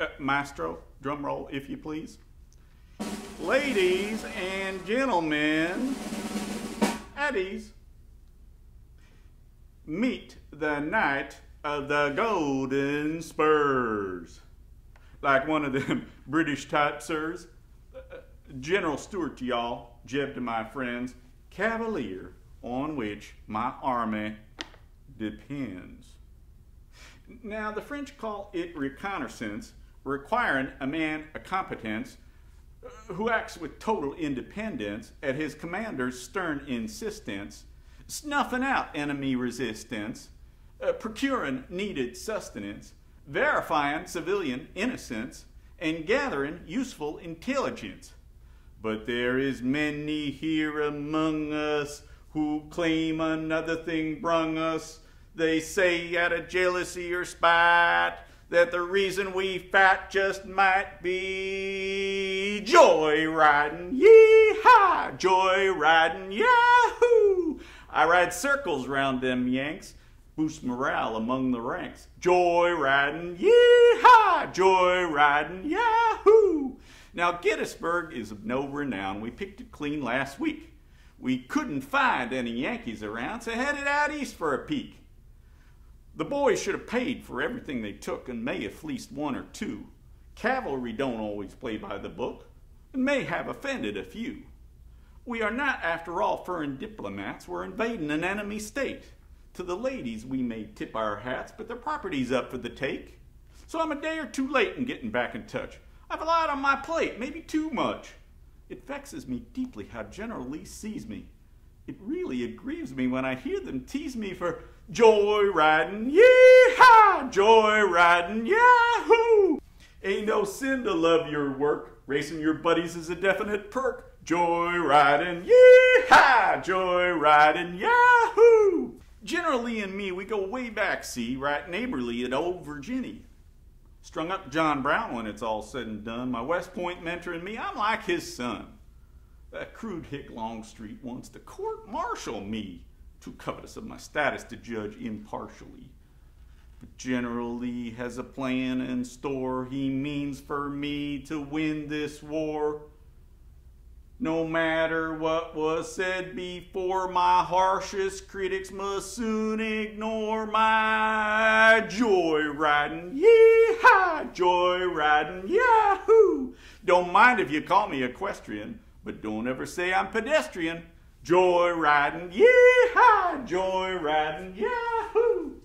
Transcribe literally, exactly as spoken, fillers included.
uh, maestro, drum roll, if you please. Ladies and gentlemen, at ease, meet the Knight of the Golden Spurs. Like one of them British type sirs. General Stuart to y'all, Jeb to my friends, cavalier on which my army depends. Now, the French call it reconnaissance, requiring a man of competence who acts with total independence at his commander's stern insistence, snuffing out enemy resistance, uh, procuring needed sustenance, verifying civilian innocence, and gathering useful intelligence. But there is many here among us who claim another thing brung us. They say out of jealousy or spite that the reason we fight just might be joyriding, yee-haw, joyriding, yahoo! I ride circles round them Yanks, boost morale among the ranks. Joyriding, yee-haw, joyriding, yahoo! Now, Gettysburg is of no renown. We picked it clean last week. We couldn't find any Yankees around, so headed out east for a peek. The boys should have paid for everything they took and may have fleeced one or two. Cavalry don't always play by the book and may have offended a few. We are not, after all, foreign diplomats. We're invading an enemy state. To the ladies we may tip our hats, but their property's up for the take. So I'm a day or two late in getting back in touch. I've a lot on my plate, maybe too much. It vexes me deeply how General Lee sees me. It really aggrieves me when I hear them tease me for joyriding, yee-haw, joyriding, yahoo! Ain't no sin to love your work. Racing your buddies is a definite perk. Joyriding, yee-haw, joyriding, yahoo! General Lee and me, we go way back, see, right neighborly at Old Virginia. Strung up John Brown when it's all said and done. My West Point mentor and me, I'm like his son. That crude hick Longstreet wants to court-martial me, too covetous of my status to judge impartially. But General Lee has a plan in store. He means for me to win this war. No matter what was said before, my harshest critics must soon ignore my joyriding, yee-haw, joyriding, yahoo! Don't mind if you call me equestrian, but don't ever say I'm pedestrian. Joyriding, yee-haw, joyriding, yahoo!